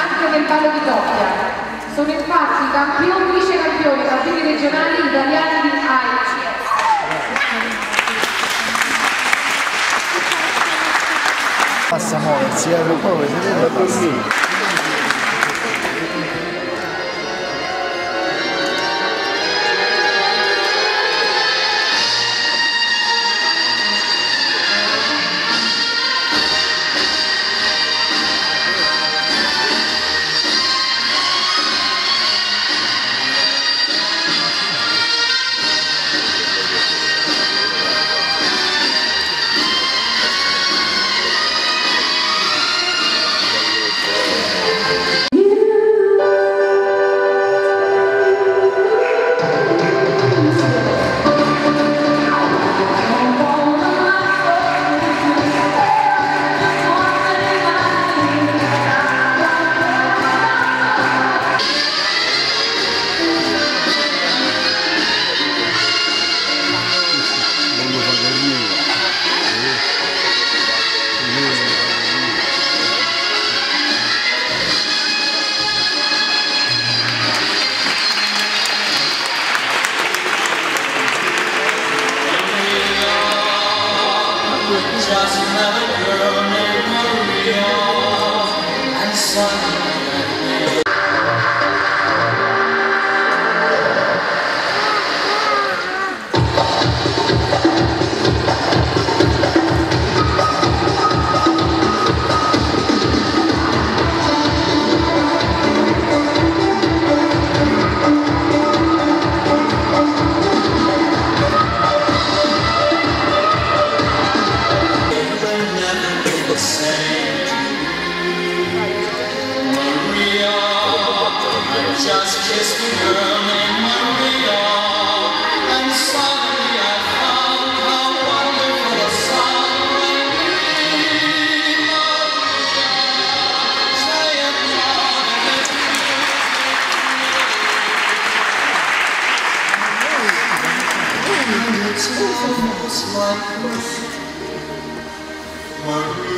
anche nel ballo di coppia. Sono infatti campioni, vicecampioni, campioni regionali italiani di AICS. Passa a muoversi, un po' si vede così. Just another girl named Maria, and suddenly just kiss the girl named Maria, and suddenly I found how wonderful a song will be. Maria, say it loud. It's almost like Maria.